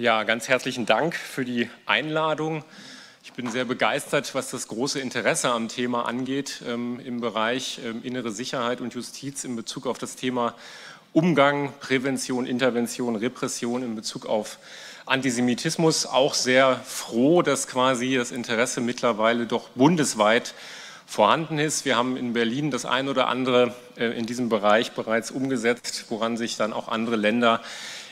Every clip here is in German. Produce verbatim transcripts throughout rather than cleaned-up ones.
Ja, ganz herzlichen Dank für die Einladung. Ich bin sehr begeistert, was das große Interesse am Thema angeht, ähm, im Bereich ähm, innere Sicherheit und Justiz in Bezug auf das Thema Umgang, Prävention, Intervention, Repression in Bezug auf Antisemitismus. Auch sehr froh, dass quasi das Interesse mittlerweile doch bundesweit vorhanden ist. Wir haben in Berlin das ein oder andere äh, in diesem Bereich bereits umgesetzt, woran sich dann auch andere Länder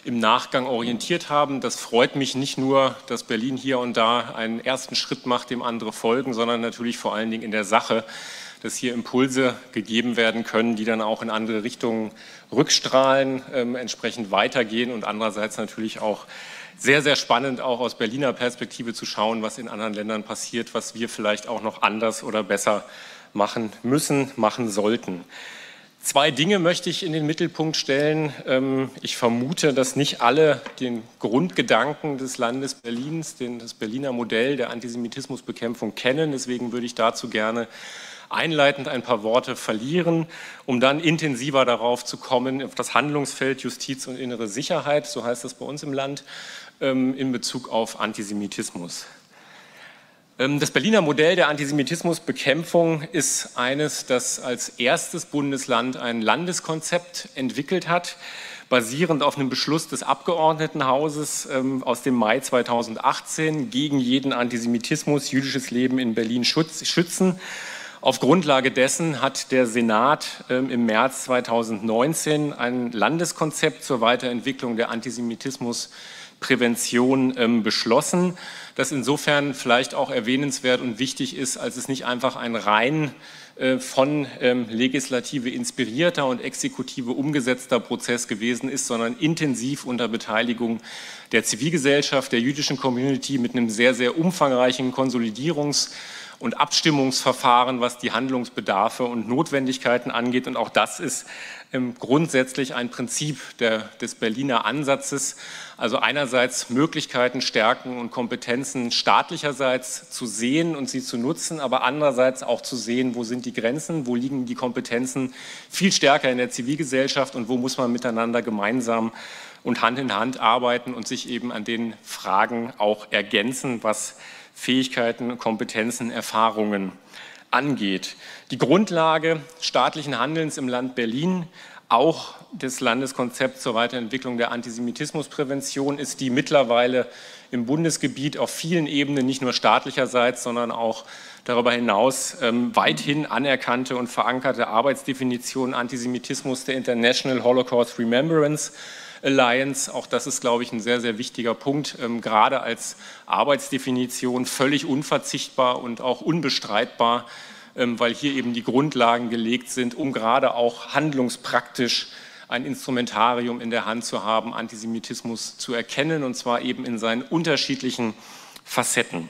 im Nachgang orientiert haben. Das freut mich nicht nur, dass Berlin hier und da einen ersten Schritt macht, dem andere folgen, sondern natürlich vor allen Dingen in der Sache, dass hier Impulse gegeben werden können, die dann auch in andere Richtungen rückstrahlen, ähm, entsprechend weitergehen und andererseits natürlich auch sehr, sehr spannend, auch aus Berliner Perspektive zu schauen, was in anderen Ländern passiert, was wir vielleicht auch noch anders oder besser machen müssen, machen sollten. Zwei Dinge möchte ich in den Mittelpunkt stellen. Ich vermute, dass nicht alle den Grundgedanken des Landes Berlins, das Berliner Modell der Antisemitismusbekämpfung kennen. Deswegen würde ich dazu gerne einleitend ein paar Worte verlieren, um dann intensiver darauf zu kommen, auf das Handlungsfeld Justiz und innere Sicherheit, so heißt das bei uns im Land, in Bezug auf Antisemitismus. Das Berliner Modell der Antisemitismusbekämpfung ist eines, das als erstes Bundesland ein Landeskonzept entwickelt hat, basierend auf einem Beschluss des Abgeordnetenhauses aus dem Mai zweitausendachtzehn gegen jeden Antisemitismus, jüdisches Leben in Berlin schützen. Auf Grundlage dessen hat der Senat im März zweitausendneunzehn ein Landeskonzept zur Weiterentwicklung der Antisemitismusbekämpfung Prävention ähm, beschlossen, das insofern vielleicht auch erwähnenswert und wichtig ist, als es nicht einfach ein rein äh, von ähm, Legislative inspirierter und Exekutive umgesetzter Prozess gewesen ist, sondern intensiv unter Beteiligung der Zivilgesellschaft, der jüdischen Community mit einem sehr, sehr umfangreichen Konsolidierungs- und Abstimmungsverfahren, was die Handlungsbedarfe und Notwendigkeiten angeht. Und auch das ist ähm, grundsätzlich ein Prinzip der, des Berliner Ansatzes. Also einerseits Möglichkeiten, Stärken und Kompetenzen staatlicherseits zu sehen und sie zu nutzen, aber andererseits auch zu sehen, wo sind die Grenzen, wo liegen die Kompetenzen viel stärker in der Zivilgesellschaft und wo muss man miteinander gemeinsam und Hand in Hand arbeiten und sich eben an den Fragen auch ergänzen, was Fähigkeiten, Kompetenzen, Erfahrungen angeht. Die Grundlage staatlichen Handelns im Land Berlin, auch des Landeskonzepts zur Weiterentwicklung der Antisemitismusprävention, ist die mittlerweile im Bundesgebiet auf vielen Ebenen, nicht nur staatlicherseits, sondern auch darüber hinaus ähm, weithin anerkannte und verankerte Arbeitsdefinition Antisemitismus der International Holocaust Remembrance Alliance. Auch das ist, glaube ich, ein sehr, sehr wichtiger Punkt, ähm, gerade als Arbeitsdefinition völlig unverzichtbar und auch unbestreitbar, ähm, weil hier eben die Grundlagen gelegt sind, um gerade auch handlungspraktisch ein Instrumentarium in der Hand zu haben, Antisemitismus zu erkennen, und zwar eben in seinen unterschiedlichen Facetten.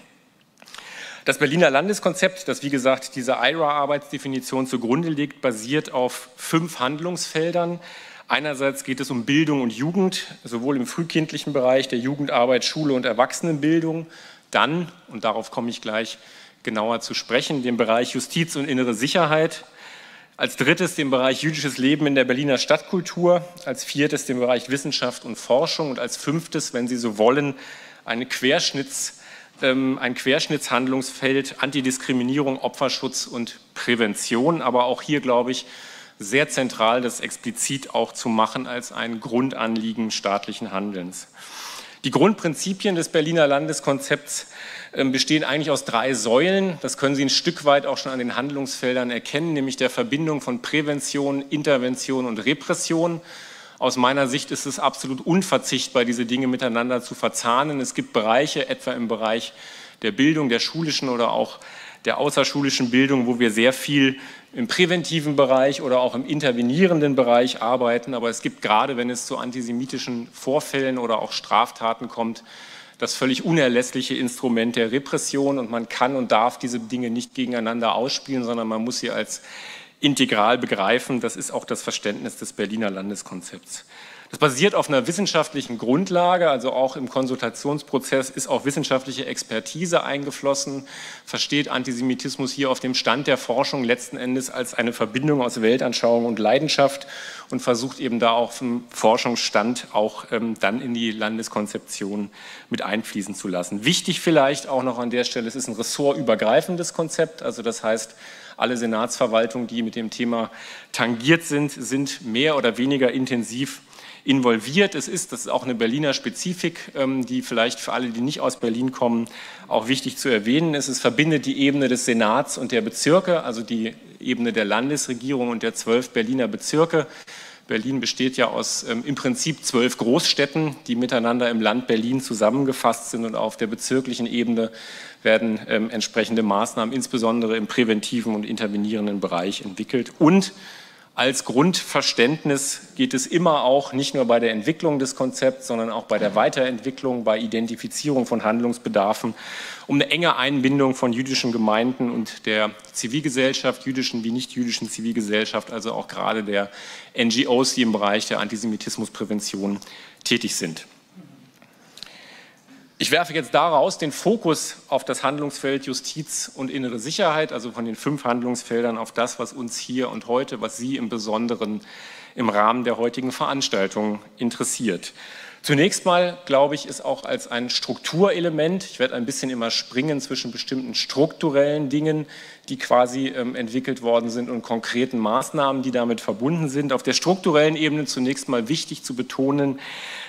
Das Berliner Landeskonzept, das wie gesagt diese I R A-Arbeitsdefinition zugrunde liegt, basiert auf fünf Handlungsfeldern. Einerseits geht es um Bildung und Jugend, sowohl im frühkindlichen Bereich der Jugendarbeit, Schule und Erwachsenenbildung, dann, und darauf komme ich gleich genauer zu sprechen, den Bereich Justiz und innere Sicherheit, als drittes den Bereich jüdisches Leben in der Berliner Stadtkultur, als viertes den Bereich Wissenschaft und Forschung und als fünftes, wenn Sie so wollen, eine Querschnitts, ähm, ein Querschnittshandlungsfeld Antidiskriminierung, Opferschutz und Prävention, aber auch hier, glaube ich, sehr zentral, das explizit auch zu machen als ein Grundanliegen staatlichen Handelns. Die Grundprinzipien des Berliner Landeskonzepts bestehen eigentlich aus drei Säulen. Das können Sie ein Stück weit auch schon an den Handlungsfeldern erkennen, nämlich der Verbindung von Prävention, Intervention und Repression. Aus meiner Sicht ist es absolut unverzichtbar, diese Dinge miteinander zu verzahnen. Es gibt Bereiche, etwa im Bereich der Bildung, der schulischen oder auch der außerschulischen Bildung, wo wir sehr viel im präventiven Bereich oder auch im intervenierenden Bereich arbeiten. Aber es gibt gerade, wenn es zu antisemitischen Vorfällen oder auch Straftaten kommt, das völlig unerlässliche Instrument der Repression. Und man kann und darf diese Dinge nicht gegeneinander ausspielen, sondern man muss sie als integral begreifen. Das ist auch das Verständnis des Berliner Landeskonzepts. Das basiert auf einer wissenschaftlichen Grundlage, also auch im Konsultationsprozess ist auch wissenschaftliche Expertise eingeflossen, versteht Antisemitismus hier auf dem Stand der Forschung letzten Endes als eine Verbindung aus Weltanschauung und Leidenschaft und versucht eben da auch vom Forschungsstand auch ähm, dann in die Landeskonzeption mit einfließen zu lassen. Wichtig vielleicht auch noch an der Stelle, es ist ein ressortübergreifendes Konzept, also das heißt, alle Senatsverwaltungen, die mit dem Thema tangiert sind, sind mehr oder weniger intensiv involviert. Es ist, das ist auch eine Berliner Spezifik, die vielleicht für alle, die nicht aus Berlin kommen, auch wichtig zu erwähnen ist. Es verbindet die Ebene des Senats und der Bezirke, also die Ebene der Landesregierung und der zwölf Berliner Bezirke. Berlin besteht ja aus ähm, im Prinzip zwölf Großstädten, die miteinander im Land Berlin zusammengefasst sind, und auf der bezirklichen Ebene werden ähm, entsprechende Maßnahmen, insbesondere im präventiven und intervenierenden Bereich, entwickelt. Und als Grundverständnis geht es immer auch nicht nur bei der Entwicklung des Konzepts, sondern auch bei der Weiterentwicklung, bei Identifizierung von Handlungsbedarfen, um eine enge Einbindung von jüdischen Gemeinden und der Zivilgesellschaft, jüdischen wie nicht-jüdischen Zivilgesellschaft, also auch gerade der N G Os, die im Bereich der Antisemitismusprävention tätig sind. Ich werfe jetzt daraus den Fokus auf das Handlungsfeld Justiz und innere Sicherheit, also von den fünf Handlungsfeldern auf das, was uns hier und heute, was Sie im Besonderen im Rahmen der heutigen Veranstaltung interessiert. Zunächst mal, glaube ich, ist auch als ein Strukturelement, ich werde ein bisschen immer springen zwischen bestimmten strukturellen Dingen, die quasi ähm, entwickelt worden sind, und konkreten Maßnahmen, die damit verbunden sind. Auf der strukturellen Ebene zunächst mal wichtig zu betonen,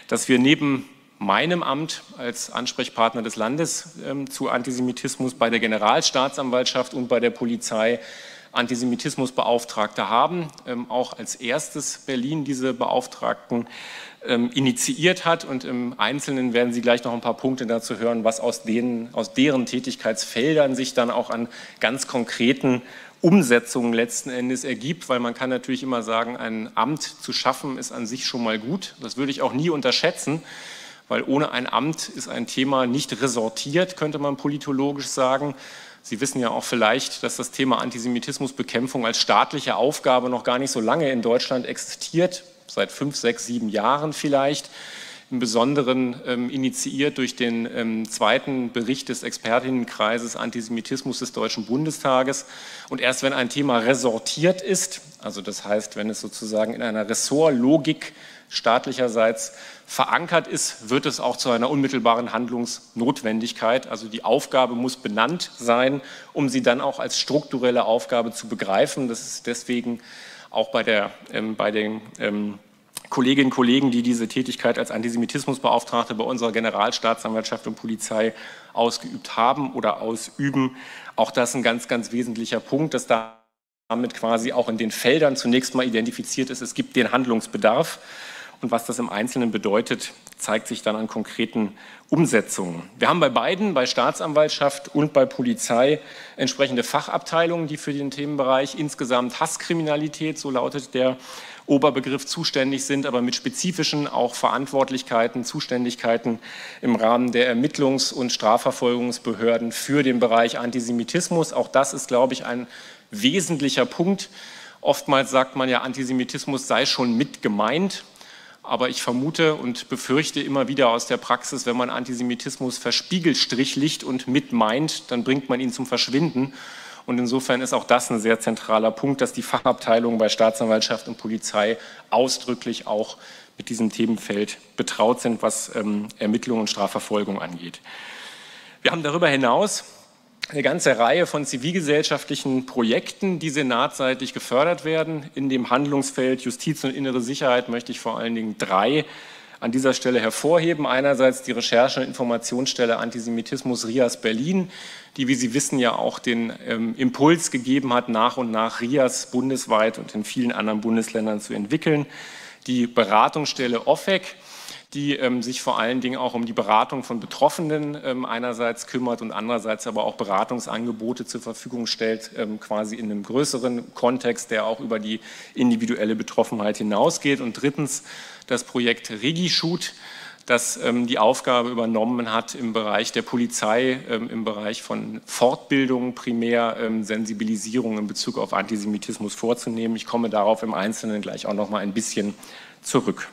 dass wir neben meinem Amt als Ansprechpartner des Landes ähm, zu Antisemitismus bei der Generalstaatsanwaltschaft und bei der Polizei Antisemitismusbeauftragte haben, ähm, auch als erstes Berlin diese Beauftragten ähm, initiiert hat, und im Einzelnen werden Sie gleich noch ein paar Punkte dazu hören, was aus, denen, aus deren Tätigkeitsfeldern sich dann auch an ganz konkreten Umsetzungen letzten Endes ergibt, weil man kann natürlich immer sagen, ein Amt zu schaffen ist an sich schon mal gut, das würde ich auch nie unterschätzen, weil ohne ein Amt ist ein Thema nicht ressortiert, könnte man politologisch sagen. Sie wissen ja auch vielleicht, dass das Thema Antisemitismusbekämpfung als staatliche Aufgabe noch gar nicht so lange in Deutschland existiert, seit fünf, sechs, sieben Jahren vielleicht, im Besonderen ähm, initiiert durch den ähm, zweiten Bericht des Expertinnenkreises Antisemitismus des Deutschen Bundestages. Und erst wenn ein Thema ressortiert ist, also das heißt, wenn es sozusagen in einer Ressortlogik staatlicherseits verankert ist, wird es auch zu einer unmittelbaren Handlungsnotwendigkeit. Also die Aufgabe muss benannt sein, um sie dann auch als strukturelle Aufgabe zu begreifen. Das ist deswegen auch bei, der, ähm, bei den ähm, Kolleginnen und Kollegen, die diese Tätigkeit als Antisemitismusbeauftragte bei unserer Generalstaatsanwaltschaft und Polizei ausgeübt haben oder ausüben, auch das ein ganz, ganz wesentlicher Punkt, dass damit quasi auch in den Feldern zunächst mal identifiziert ist, es gibt den Handlungsbedarf. Und was das im Einzelnen bedeutet, zeigt sich dann an konkreten Umsetzungen. Wir haben bei beiden, bei Staatsanwaltschaft und bei Polizei, entsprechende Fachabteilungen, die für den Themenbereich insgesamt Hasskriminalität, so lautet der Oberbegriff, zuständig sind, aber mit spezifischen auch Verantwortlichkeiten, Zuständigkeiten im Rahmen der Ermittlungs- und Strafverfolgungsbehörden für den Bereich Antisemitismus. Auch das ist, glaube ich, ein wesentlicher Punkt. Oftmals sagt man ja, Antisemitismus sei schon mit gemeint. Aber ich vermute und befürchte immer wieder aus der Praxis, wenn man Antisemitismus verspiegelstrichlicht und mit meint, dann bringt man ihn zum Verschwinden. Und insofern ist auch das ein sehr zentraler Punkt, dass die Fachabteilungen bei Staatsanwaltschaft und Polizei ausdrücklich auch mit diesem Themenfeld betraut sind, was ähm, Ermittlungen und Strafverfolgung angeht. Wir haben darüber hinaus eine ganze Reihe von zivilgesellschaftlichen Projekten, die senatseitig gefördert werden. In dem Handlungsfeld Justiz und innere Sicherheit möchte ich vor allen Dingen drei an dieser Stelle hervorheben. Einerseits die Recherche- und Informationsstelle Antisemitismus R I A S Berlin, die, wie Sie wissen, ja auch den ähm, Impuls gegeben hat, nach und nach R I A S bundesweit und in vielen anderen Bundesländern zu entwickeln. Die Beratungsstelle O F E K, die ähm, sich vor allen Dingen auch um die Beratung von Betroffenen ähm, einerseits kümmert und andererseits aber auch Beratungsangebote zur Verfügung stellt, ähm, quasi in einem größeren Kontext, der auch über die individuelle Betroffenheit hinausgeht. Und drittens das Projekt RegiSchut, das ähm, die Aufgabe übernommen hat, im Bereich der Polizei, ähm, im Bereich von Fortbildung primär ähm, Sensibilisierung in Bezug auf Antisemitismus vorzunehmen. Ich komme darauf im Einzelnen gleich auch noch mal ein bisschen zurück.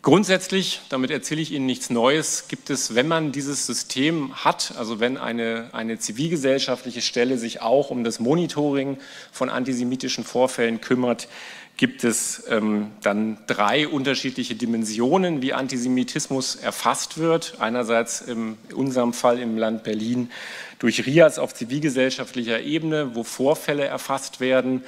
Grundsätzlich, damit erzähle ich Ihnen nichts Neues, gibt es, wenn man dieses System hat, also wenn eine, eine zivilgesellschaftliche Stelle sich auch um das Monitoring von antisemitischen Vorfällen kümmert, gibt es ähm, dann drei unterschiedliche Dimensionen, wie Antisemitismus erfasst wird. Einerseits in unserem Fall im Land Berlin durch RIAS auf zivilgesellschaftlicher Ebene, wo Vorfälle erfasst werden,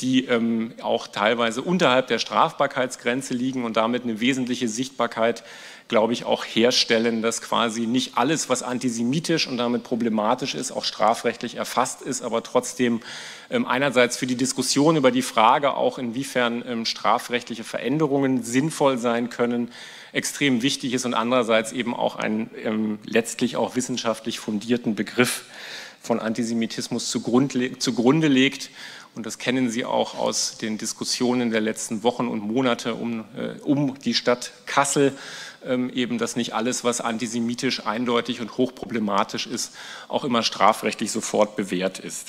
die ähm, auch teilweise unterhalb der Strafbarkeitsgrenze liegen und damit eine wesentliche Sichtbarkeit, glaube ich, auch herstellen, dass quasi nicht alles, was antisemitisch und damit problematisch ist, auch strafrechtlich erfasst ist, aber trotzdem ähm, einerseits für die Diskussion über die Frage auch, inwiefern ähm, strafrechtliche Veränderungen sinnvoll sein können, extrem wichtig ist und andererseits eben auch einen ähm, letztlich auch wissenschaftlich fundierten Begriff von Antisemitismus zugrunde, zugrunde legt. Und das kennen Sie auch aus den Diskussionen der letzten Wochen und Monate um, äh, um die Stadt Kassel, ähm, eben, dass nicht alles, was antisemitisch eindeutig und hochproblematisch ist, auch immer strafrechtlich sofort bewährt ist.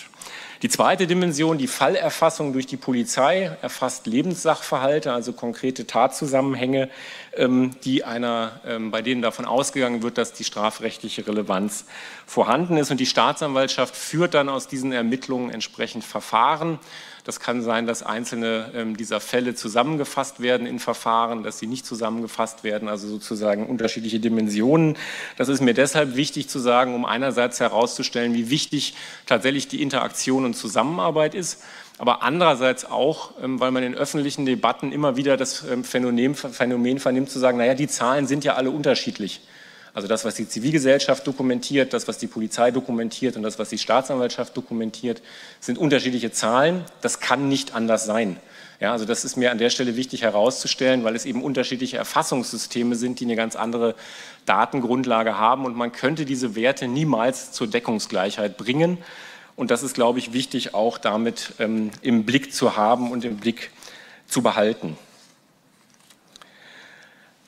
Die zweite Dimension, die Fallerfassung durch die Polizei, erfasst Lebenssachverhalte, also konkrete Tatzusammenhänge, ähm, die einer, ähm, bei denen davon ausgegangen wird, dass die strafrechtliche Relevanz vorhanden ist. Und die Staatsanwaltschaft führt dann aus diesen Ermittlungen entsprechend Verfahren. Das kann sein, dass einzelne ähm, dieser Fälle zusammengefasst werden in Verfahren, dass sie nicht zusammengefasst werden, also sozusagen unterschiedliche Dimensionen. Das ist mir deshalb wichtig zu sagen, um einerseits herauszustellen, wie wichtig tatsächlich die Interaktion und Zusammenarbeit ist, aber andererseits auch, ähm, weil man in öffentlichen Debatten immer wieder das ähm, Phänomen, Phänomen vernimmt, zu sagen, naja, die Zahlen sind ja alle unterschiedlich. Also das, was die Zivilgesellschaft dokumentiert, das, was die Polizei dokumentiert und das, was die Staatsanwaltschaft dokumentiert, sind unterschiedliche Zahlen. Das kann nicht anders sein. Ja, also das ist mir an der Stelle wichtig herauszustellen, weil es eben unterschiedliche Erfassungssysteme sind, die eine ganz andere Datengrundlage haben. Und man könnte diese Werte niemals zur Deckungsgleichheit bringen. Und das ist, glaube ich, wichtig auch damit ähm, im Blick zu haben und im Blick zu behalten.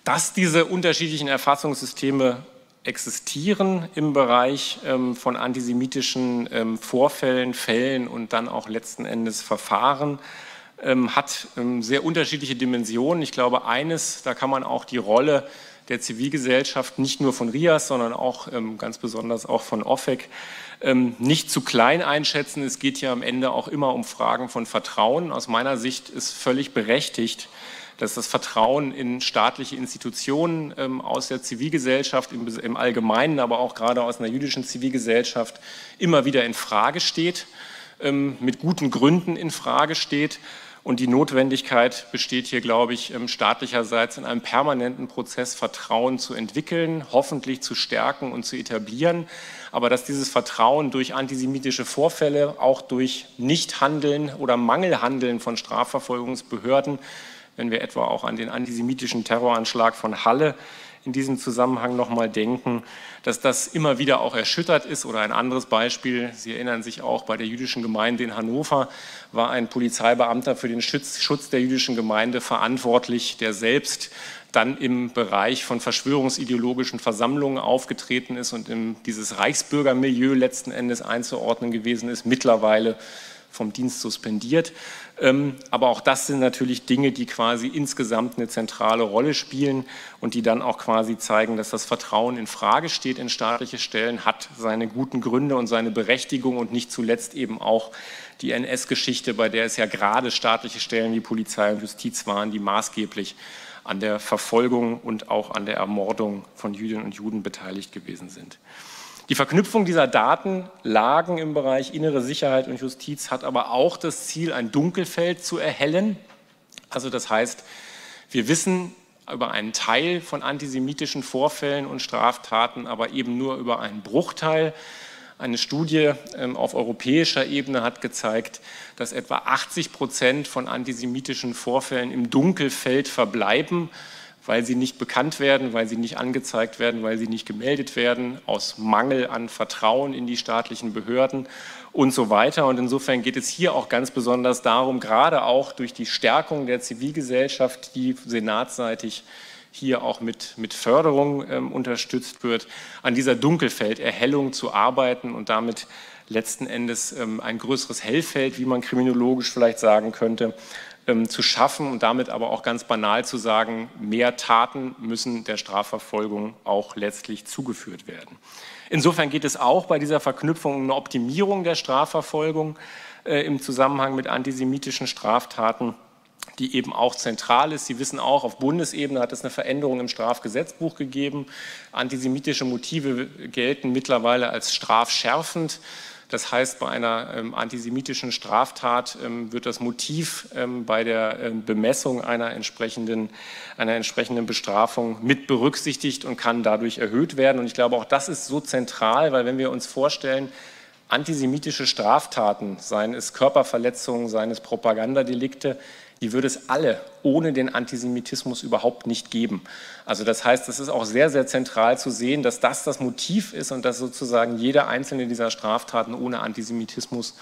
Dass diese unterschiedlichen Erfassungssysteme existieren im Bereich ähm, von antisemitischen ähm, Vorfällen, Fällen und dann auch letzten Endes Verfahren, ähm, hat ähm, sehr unterschiedliche Dimensionen. Ich glaube, eines, da kann man auch die Rolle der Zivilgesellschaft, nicht nur von RIAS, sondern auch ähm, ganz besonders auch von OFEK, ähm, nicht zu klein einschätzen. Es geht ja am Ende auch immer um Fragen von Vertrauen. Aus meiner Sicht ist völlig berechtigt, dass das Vertrauen in staatliche Institutionen ähm, aus der Zivilgesellschaft im, im Allgemeinen, aber auch gerade aus einer jüdischen Zivilgesellschaft immer wieder in Frage steht, ähm, mit guten Gründen in Frage steht. Und die Notwendigkeit besteht hier, glaube ich, staatlicherseits in einem permanenten Prozess, Vertrauen zu entwickeln, hoffentlich zu stärken und zu etablieren. Aber dass dieses Vertrauen durch antisemitische Vorfälle, auch durch Nichthandeln oder Mangelhandeln von Strafverfolgungsbehörden, wenn wir etwa auch an den antisemitischen Terroranschlag von Halle in diesem Zusammenhang nochmal denken, dass das immer wieder auch erschüttert ist. Oder ein anderes Beispiel, Sie erinnern sich auch, bei der jüdischen Gemeinde in Hannover war ein Polizeibeamter für den Schutz der jüdischen Gemeinde verantwortlich, der selbst dann im Bereich von verschwörungsideologischen Versammlungen aufgetreten ist und in dieses Reichsbürgermilieu letzten Endes einzuordnen gewesen ist, mittlerweile vom Dienst suspendiert. Aber auch das sind natürlich Dinge, die quasi insgesamt eine zentrale Rolle spielen und die dann auch quasi zeigen, dass das Vertrauen in Frage steht in staatliche Stellen, hat seine guten Gründe und seine Berechtigung und nicht zuletzt eben auch die N S-Geschichte, bei der es ja gerade staatliche Stellen wie Polizei und Justiz waren, die maßgeblich an der Verfolgung und auch an der Ermordung von Jüdinnen und Juden beteiligt gewesen sind. Die Verknüpfung dieser Datenlagen im Bereich innere Sicherheit und Justiz hat aber auch das Ziel, ein Dunkelfeld zu erhellen. Also das heißt, wir wissen über einen Teil von antisemitischen Vorfällen und Straftaten, aber eben nur über einen Bruchteil. Eine Studie auf europäischer Ebene hat gezeigt, dass etwa achtzig Prozent von antisemitischen Vorfällen im Dunkelfeld verbleiben, weil sie nicht bekannt werden, weil sie nicht angezeigt werden, weil sie nicht gemeldet werden, aus Mangel an Vertrauen in die staatlichen Behörden und so weiter. Und insofern geht es hier auch ganz besonders darum, gerade auch durch die Stärkung der Zivilgesellschaft, die senatsseitig hier auch mit, mit Förderung ähm, unterstützt wird, an dieser Dunkelfelderhellung zu arbeiten und damit letzten Endes ähm, ein größeres Hellfeld, wie man kriminologisch vielleicht sagen könnte, ähm, zu schaffen und damit aber auch ganz banal zu sagen, mehr Taten müssen der Strafverfolgung auch letztlich zugeführt werden. Insofern geht es auch bei dieser Verknüpfung um eine Optimierung der Strafverfolgung äh, im Zusammenhang mit antisemitischen Straftaten, die eben auch zentral ist. Sie wissen auch, auf Bundesebene hat es eine Veränderung im Strafgesetzbuch gegeben. Antisemitische Motive gelten mittlerweile als strafschärfend. Das heißt, bei einer ähm, antisemitischen Straftat ähm, wird das Motiv ähm, bei der ähm, Bemessung einer entsprechenden, einer entsprechenden Bestrafung mit berücksichtigt und kann dadurch erhöht werden. Und ich glaube, auch das ist so zentral, weil wenn wir uns vorstellen, antisemitische Straftaten, seien es Körperverletzungen, seien es Propagandadelikte, die würde es alle ohne den Antisemitismus überhaupt nicht geben. Also das heißt, es ist auch sehr, sehr zentral zu sehen, dass das das Motiv ist und dass sozusagen jeder einzelne dieser Straftaten ohne Antisemitismus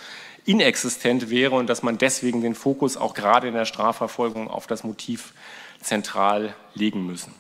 inexistent wäre und dass man deswegen den Fokus auch gerade in der Strafverfolgung auf das Motiv zentral legen müssen.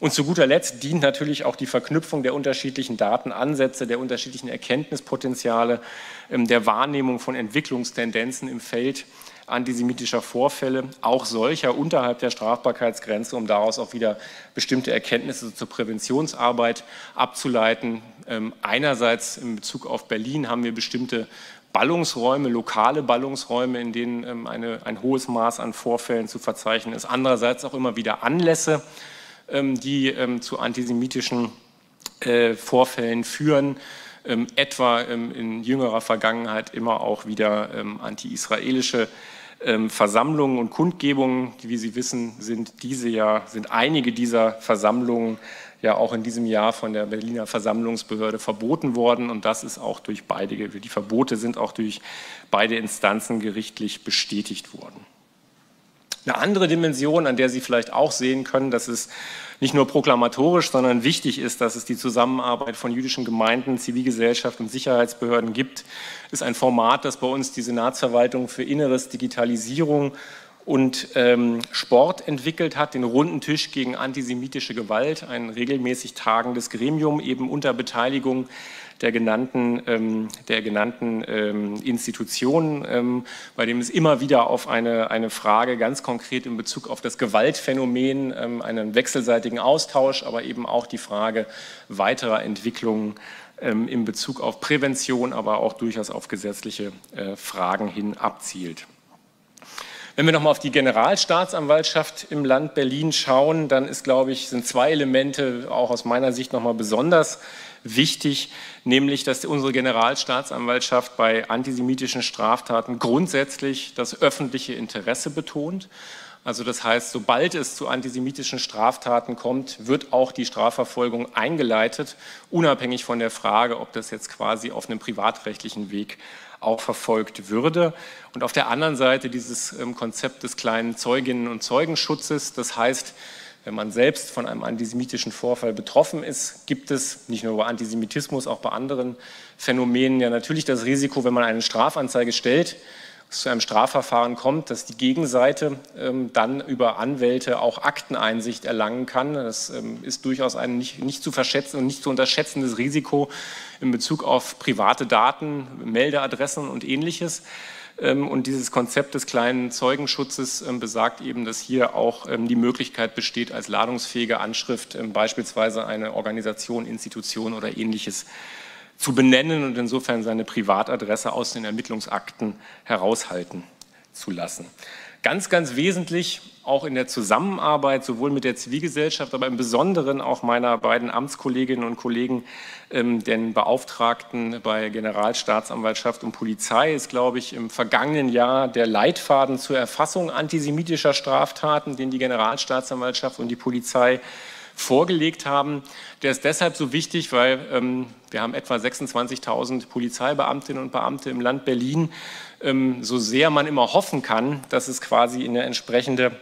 Und zu guter Letzt dient natürlich auch die Verknüpfung der unterschiedlichen Datenansätze, der unterschiedlichen Erkenntnispotenziale, der Wahrnehmung von Entwicklungstendenzen im Feld antisemitischer Vorfälle, auch solcher unterhalb der Strafbarkeitsgrenze, um daraus auch wieder bestimmte Erkenntnisse zur Präventionsarbeit abzuleiten. Ähm, einerseits in Bezug auf Berlin haben wir bestimmte Ballungsräume, lokale Ballungsräume, in denen ähm, eine, ein hohes Maß an Vorfällen zu verzeichnen ist. Andererseits auch immer wieder Anlässe, ähm, die ähm, zu antisemitischen äh, Vorfällen führen. Ähm, etwa ähm, in jüngerer Vergangenheit immer auch wieder ähm, anti-israelische Versammlungen und Kundgebungen, wie Sie wissen, sind diese ja, sind einige dieser Versammlungen ja auch in diesem Jahr von der Berliner Versammlungsbehörde verboten worden und das ist auch durch beide, die Verbote sind auch durch beide Instanzen gerichtlich bestätigt worden. Eine andere Dimension, an der Sie vielleicht auch sehen können, dass es nicht nur proklamatorisch, sondern wichtig ist, dass es die Zusammenarbeit von jüdischen Gemeinden, Zivilgesellschaft und Sicherheitsbehörden gibt, ist ein Format, das bei uns die Senatsverwaltung für Inneres, Digitalisierung und ähm, Sport entwickelt hat, den Runden Tisch gegen antisemitische Gewalt, ein regelmäßig tagendes Gremium, eben unter Beteiligung der genannten, ähm, der genannten ähm, Institutionen, ähm, bei dem es immer wieder auf eine, eine Frage ganz konkret in Bezug auf das Gewaltphänomen, ähm, einen wechselseitigen Austausch, aber eben auch die Frage weiterer Entwicklungen ähm, in Bezug auf Prävention, aber auch durchaus auf gesetzliche äh, Fragen hin abzielt. Wenn wir nochmal auf die Generalstaatsanwaltschaft im Land Berlin schauen, dann ist, glaube ich, sind zwei Elemente auch aus meiner Sicht nochmal besonders wichtig, nämlich, dass unsere Generalstaatsanwaltschaft bei antisemitischen Straftaten grundsätzlich das öffentliche Interesse betont. Also das heißt, sobald es zu antisemitischen Straftaten kommt, wird auch die Strafverfolgung eingeleitet, unabhängig von der Frage, ob das jetzt quasi auf einem privatrechtlichen Weg auch verfolgt würde. Und auf der anderen Seite dieses ähm, Konzept des kleinen Zeuginnen- und Zeugenschutzes, das heißt, wenn man selbst von einem antisemitischen Vorfall betroffen ist, gibt es nicht nur bei Antisemitismus, auch bei anderen Phänomenen ja natürlich das Risiko, wenn man eine Strafanzeige stellt, es zu einem Strafverfahren kommt, dass die Gegenseite ähm, dann über Anwälte auch Akteneinsicht erlangen kann. Das ähm, ist durchaus ein nicht, nicht zu verschätzen und nicht zu unterschätzendes Risiko in Bezug auf private Daten, Meldeadressen und Ähnliches. Und dieses Konzept des kleinen Zeugenschutzes besagt eben, dass hier auch die Möglichkeit besteht, als ladungsfähige Anschrift beispielsweise eine Organisation, Institution oder Ähnliches zu benennen und insofern seine Privatadresse aus den Ermittlungsakten heraushalten zu lassen. Ganz, ganz wesentlich auch in der Zusammenarbeit sowohl mit der Zivilgesellschaft, aber im Besonderen auch meiner beiden Amtskolleginnen und Kollegen, ähm, den Beauftragten bei Generalstaatsanwaltschaft und Polizei, ist, glaube ich, im vergangenen Jahr der Leitfaden zur Erfassung antisemitischer Straftaten, den die Generalstaatsanwaltschaft und die Polizei vorgelegt haben. Der ist deshalb so wichtig, weil ähm, wir haben etwa sechsundzwanzigtausend Polizeibeamtinnen und Beamte im Land Berlin. Ähm, so sehr man immer hoffen kann, dass es quasi eine entsprechende,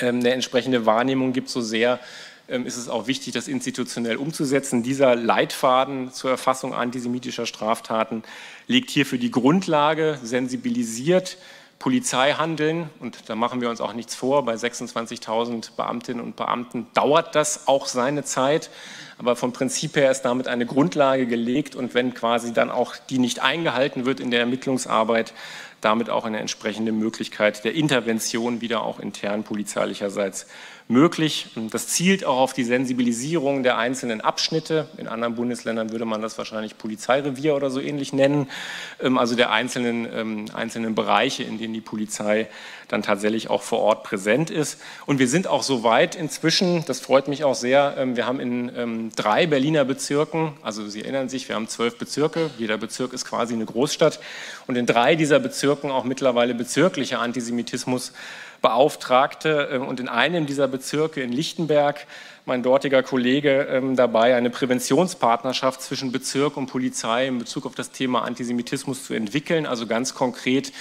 ähm, eine entsprechende Wahrnehmung gibt, so sehr ähm, ist es auch wichtig, das institutionell umzusetzen. Dieser Leitfaden zur Erfassung antisemitischer Straftaten liegt hierfür die Grundlage, sensibilisiert, Polizeihandeln, und da machen wir uns auch nichts vor, bei sechsundzwanzigtausend Beamtinnen und Beamten dauert das auch seine Zeit, aber vom Prinzip her ist damit eine Grundlage gelegt, und wenn quasi dann auch die nicht eingehalten wird in der Ermittlungsarbeit, damit auch eine entsprechende Möglichkeit der Intervention wieder auch intern polizeilicherseits möglich. Und das zielt auch auf die Sensibilisierung der einzelnen Abschnitte. In anderen Bundesländern würde man das wahrscheinlich Polizeirevier oder so ähnlich nennen, also der einzelnen, einzelnen Bereiche, in denen die Polizei dann tatsächlich auch vor Ort präsent ist. Und wir sind auch so weit inzwischen, das freut mich auch sehr, wir haben in drei Berliner Bezirken, also Sie erinnern sich, wir haben zwölf Bezirke, jeder Bezirk ist quasi eine Großstadt, und in drei dieser Bezirken auch mittlerweile bezirkliche Antisemitismus Beauftragte, und in einem dieser Bezirke in Lichtenberg mein dortiger Kollege dabei, eine Präventionspartnerschaft zwischen Bezirk und Polizei in Bezug auf das Thema Antisemitismus zu entwickeln, also ganz konkret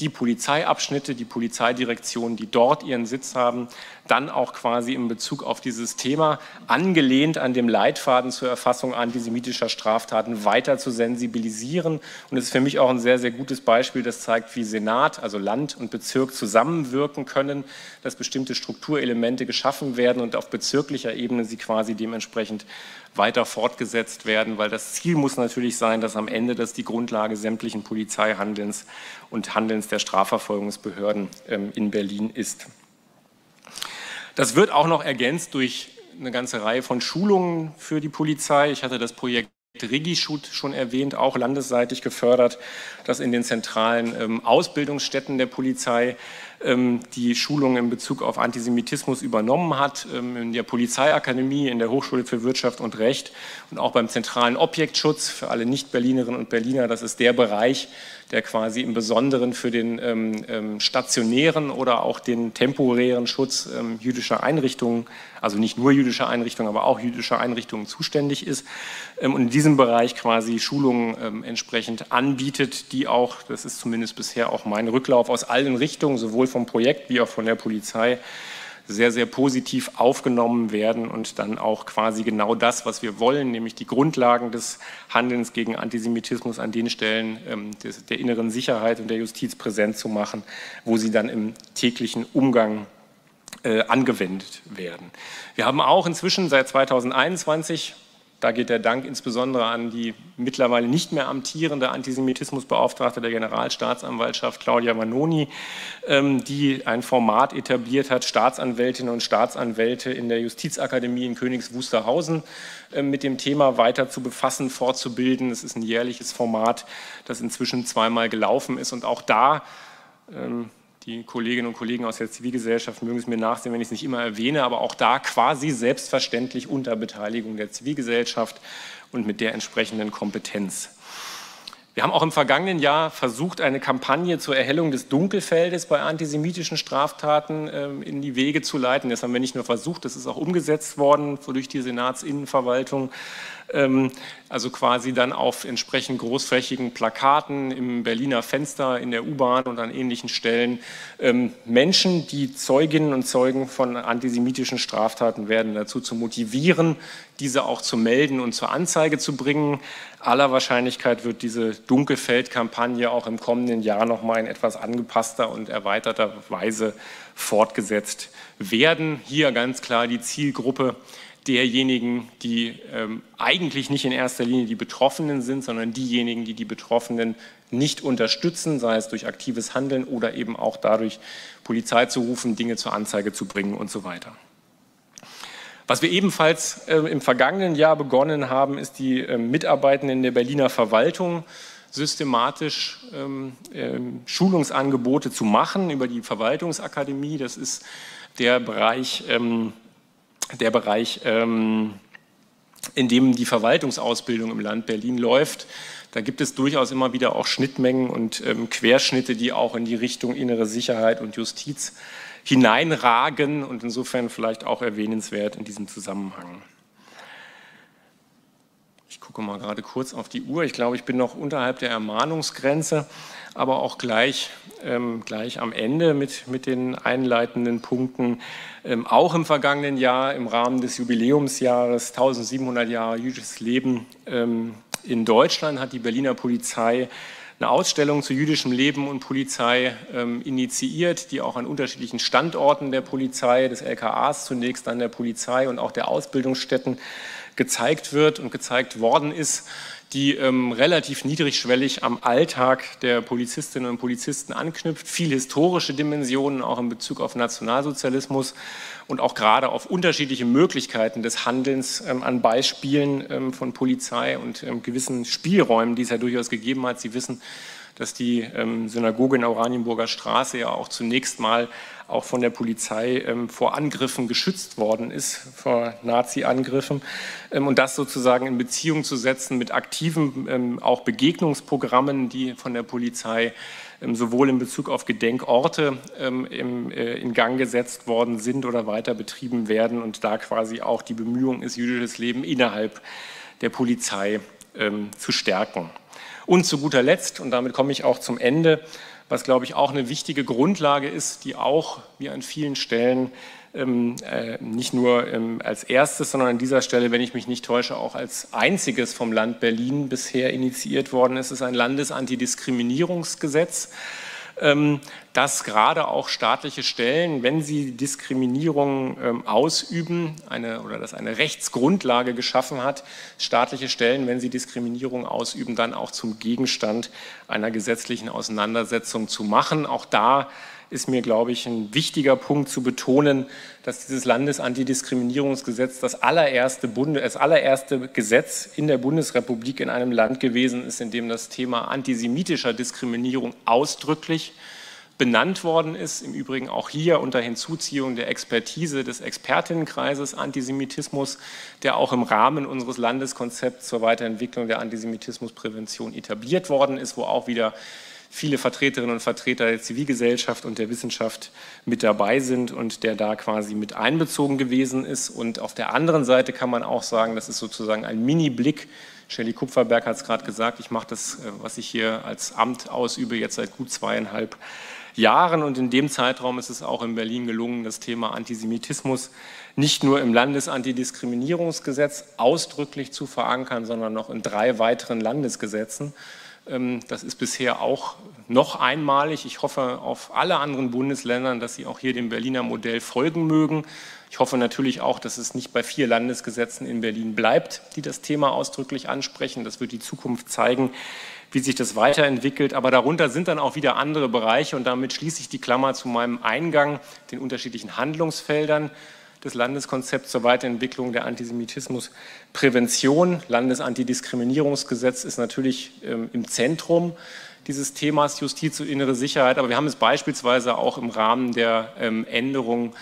die Polizeiabschnitte, die Polizeidirektionen, die dort ihren Sitz haben, dann auch quasi in Bezug auf dieses Thema, angelehnt an dem Leitfaden zur Erfassung antisemitischer Straftaten, weiter zu sensibilisieren. Und es ist für mich auch ein sehr, sehr gutes Beispiel, das zeigt, wie Senat, also Land und Bezirk zusammenwirken können, dass bestimmte Strukturelemente geschaffen werden und auf bezirklicher Ebene sie quasi dementsprechend weiter fortgesetzt werden, weil das Ziel muss natürlich sein, dass am Ende das die Grundlage sämtlichen Polizeihandelns und Handelns der Strafverfolgungsbehörden ähm, in Berlin ist. Das wird auch noch ergänzt durch eine ganze Reihe von Schulungen für die Polizei. Ich hatte das Projekt RegiSchut schon erwähnt, auch landesseitig gefördert, dass in den zentralen ähm, Ausbildungsstätten der Polizei ähm, die Schulung in Bezug auf Antisemitismus übernommen hat, ähm, in der Polizeiakademie, in der Hochschule für Wirtschaft und Recht und auch beim zentralen Objektschutz für alle Nicht-Berlinerinnen und Berliner. Das ist der Bereich, der quasi im Besonderen für den ähm, stationären oder auch den temporären Schutz ähm, jüdischer Einrichtungen, also nicht nur jüdischer Einrichtungen, aber auch jüdischer Einrichtungen zuständig ist ähm, und in diesem Bereich quasi Schulungen ähm, entsprechend anbietet, die auch, das ist zumindest bisher auch mein Rücklauf, aus allen Richtungen, sowohl vom Projekt wie auch von der Polizei, sehr, sehr positiv aufgenommen werden und dann auch quasi genau das, was wir wollen, nämlich die Grundlagen des Handelns gegen Antisemitismus an den Stellen ähm, des, der inneren Sicherheit und der Justiz präsent zu machen, wo sie dann im täglichen Umgang äh, angewendet werden. Wir haben auch inzwischen seit zweitausendeinundzwanzig, da geht der Dank insbesondere an die mittlerweile nicht mehr amtierende Antisemitismusbeauftragte der Generalstaatsanwaltschaft, Claudia Manoni, die ein Format etabliert hat, Staatsanwältinnen und Staatsanwälte in der Justizakademie in Königs Wusterhausen mit dem Thema weiter zu befassen, fortzubilden. Es ist ein jährliches Format, das inzwischen zweimal gelaufen ist, und auch da, die Kolleginnen und Kollegen aus der Zivilgesellschaft mögen es mir nachsehen, wenn ich es nicht immer erwähne, aber auch da quasi selbstverständlich unter Beteiligung der Zivilgesellschaft und mit der entsprechenden Kompetenz. Wir haben auch im vergangenen Jahr versucht, eine Kampagne zur Erhellung des Dunkelfeldes bei antisemitischen Straftaten äh, in die Wege zu leiten. Das haben wir nicht nur versucht, das ist auch umgesetzt worden durch die Senatsinnenverwaltung. Ähm, also quasi dann auf entsprechend großflächigen Plakaten im Berliner Fenster, in der U-Bahn und an ähnlichen Stellen ähm, Menschen, die Zeuginnen und Zeugen von antisemitischen Straftaten werden, dazu zu motivieren, diese auch zu melden und zur Anzeige zu bringen. Aller Wahrscheinlichkeit wird diese Dunkelfeld-Kampagne auch im kommenden Jahr nochmal in etwas angepasster und erweiterter Weise fortgesetzt werden. Hier ganz klar die Zielgruppe derjenigen, die ähm, eigentlich nicht in erster Linie die Betroffenen sind, sondern diejenigen, die die Betroffenen nicht unterstützen, sei es durch aktives Handeln oder eben auch dadurch, Polizei zu rufen, Dinge zur Anzeige zu bringen und so weiter. Was wir ebenfalls äh, im vergangenen Jahr begonnen haben, ist die äh, Mitarbeitenden der Berliner Verwaltung systematisch ähm, ähm, Schulungsangebote zu machen über die Verwaltungsakademie. Das ist der Bereich, ähm, der Bereich ähm, in dem die Verwaltungsausbildung im Land Berlin läuft. Da gibt es durchaus immer wieder auch Schnittmengen und ähm, Querschnitte, die auch in die Richtung innere Sicherheit und Justiz hineinragen und insofern vielleicht auch erwähnenswert in diesem Zusammenhang. Ich gucke mal gerade kurz auf die Uhr. Ich glaube, ich bin noch unterhalb der Ermahnungsgrenze, aber auch gleich, ähm, gleich am Ende mit, mit den einleitenden Punkten. Ähm, auch im vergangenen Jahr im Rahmen des Jubiläumsjahres eintausendsiebenhundert Jahre jüdisches Leben ähm, in Deutschland hat die Berliner Polizei eine Ausstellung zu jüdischem Leben und Polizei ähm, initiiert, die auch an unterschiedlichen Standorten der Polizei, des L K As zunächst, dann der Polizei und auch der Ausbildungsstätten gezeigt wird und gezeigt worden ist, die ähm, relativ niedrigschwellig am Alltag der Polizistinnen und Polizisten anknüpft, viel historische Dimensionen auch in Bezug auf Nationalsozialismus und auch gerade auf unterschiedliche Möglichkeiten des Handelns ähm, an Beispielen ähm, von Polizei und ähm, gewissen Spielräumen, die es ja durchaus gegeben hat. Sie wissen, dass die ähm, Synagoge in der Oranienburger Straße ja auch zunächst mal auch von der Polizei ähm, vor Angriffen geschützt worden ist, vor Nazi-Angriffen. Ähm, und das sozusagen in Beziehung zu setzen mit aktiven ähm, auch Begegnungsprogrammen, die von der Polizei ähm, sowohl in Bezug auf Gedenkorte ähm, im, äh, in Gang gesetzt worden sind oder weiter betrieben werden. Und da quasi auch die Bemühung ist, jüdisches Leben innerhalb der Polizei ähm, zu stärken. Und zu guter Letzt, und damit komme ich auch zum Ende, was, glaube ich, auch eine wichtige Grundlage ist, die auch, wie an vielen Stellen, ähm, äh, nicht nur ähm, als erstes, sondern an dieser Stelle, wenn ich mich nicht täusche, auch als einziges vom Land Berlin bisher initiiert worden ist, ist ein Landesantidiskriminierungsgesetz, ähm, das gerade auch staatliche Stellen, wenn sie Diskriminierung ähm, ausüben, eine, oder dass eine Rechtsgrundlage geschaffen hat, staatliche Stellen, wenn sie Diskriminierung ausüben, dann auch zum Gegenstand einer gesetzlichen Auseinandersetzung zu machen. Auch da ist mir, glaube ich, ein wichtiger Punkt zu betonen, dass dieses Landesantidiskriminierungsgesetz das allererste, Bundes-, das allererste Gesetz in der Bundesrepublik in einem Land gewesen ist, in dem das Thema antisemitischer Diskriminierung ausdrücklich benannt worden ist, im Übrigen auch hier unter Hinzuziehung der Expertise des Expertinnenkreises Antisemitismus, der auch im Rahmen unseres Landeskonzepts zur Weiterentwicklung der Antisemitismusprävention etabliert worden ist, wo auch wieder viele Vertreterinnen und Vertreter der Zivilgesellschaft und der Wissenschaft mit dabei sind und der da quasi mit einbezogen gewesen ist. Und auf der anderen Seite kann man auch sagen, das ist sozusagen ein Mini-Blick. Shelly Kupferberg hat es gerade gesagt, ich mache das, was ich hier als Amt ausübe, jetzt seit gut zweieinhalb Jahren, und in dem Zeitraum ist es auch in Berlin gelungen, das Thema Antisemitismus nicht nur im Landesantidiskriminierungsgesetz ausdrücklich zu verankern, sondern noch in drei weiteren Landesgesetzen. Das ist bisher auch noch einmalig. Ich hoffe auf alle anderen Bundesländern, dass sie auch hier dem Berliner Modell folgen mögen. Ich hoffe natürlich auch, dass es nicht bei vier Landesgesetzen in Berlin bleibt, die das Thema ausdrücklich ansprechen. Das wird die Zukunft zeigen, wie sich das weiterentwickelt. Aber darunter sind dann auch wieder andere Bereiche, und damit schließe ich die Klammer zu meinem Eingang, den unterschiedlichen Handlungsfeldern des Landeskonzepts zur Weiterentwicklung der Antisemitismusprävention. Landesantidiskriminierungsgesetz ist natürlich ähm, im Zentrum dieses Themas Justiz und innere Sicherheit, aber wir haben es beispielsweise auch im Rahmen der ähm, Änderung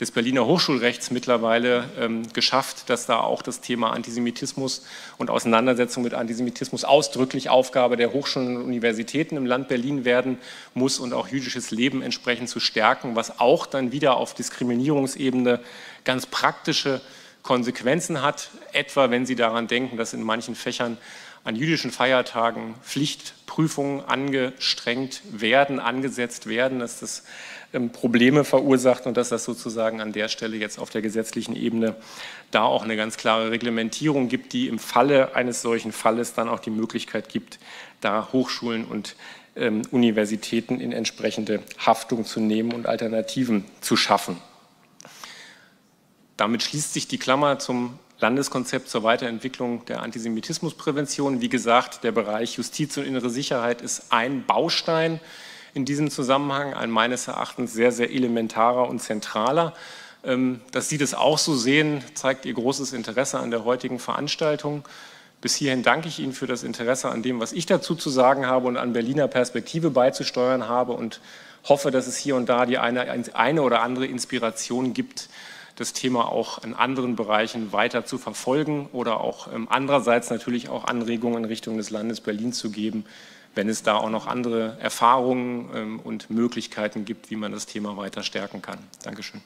des Berliner Hochschulrechts mittlerweile ähm, geschafft, dass da auch das Thema Antisemitismus und Auseinandersetzung mit Antisemitismus ausdrücklich Aufgabe der Hochschulen und Universitäten im Land Berlin werden muss und auch jüdisches Leben entsprechend zu stärken, was auch dann wieder auf Diskriminierungsebene ganz praktische Konsequenzen hat, etwa wenn Sie daran denken, dass in manchen Fächern an jüdischen Feiertagen Pflichtprüfungen angestrengt werden, angesetzt werden, dass das ähm, Probleme verursacht und dass das sozusagen an der Stelle jetzt auf der gesetzlichen Ebene da auch eine ganz klare Reglementierung gibt, die im Falle eines solchen Falles dann auch die Möglichkeit gibt, da Hochschulen und ähm, Universitäten in entsprechende Haftung zu nehmen und Alternativen zu schaffen. Damit schließt sich die Klammer zum Landeskonzept zur Weiterentwicklung der Antisemitismusprävention. Wie gesagt, der Bereich Justiz und innere Sicherheit ist ein Baustein in diesem Zusammenhang, ein meines Erachtens sehr, sehr elementarer und zentraler. Dass Sie das auch so sehen, zeigt Ihr großes Interesse an der heutigen Veranstaltung. Bis hierhin danke ich Ihnen für das Interesse an dem, was ich dazu zu sagen habe und an Berliner Perspektive beizusteuern habe, und hoffe, dass es hier und da die eine, eine oder andere Inspiration gibt, das Thema auch in anderen Bereichen weiter zu verfolgen oder auch ähm, andererseits natürlich auch Anregungen in Richtung des Landes Berlin zu geben, wenn es da auch noch andere Erfahrungen ähm, und Möglichkeiten gibt, wie man das Thema weiter stärken kann. Dankeschön.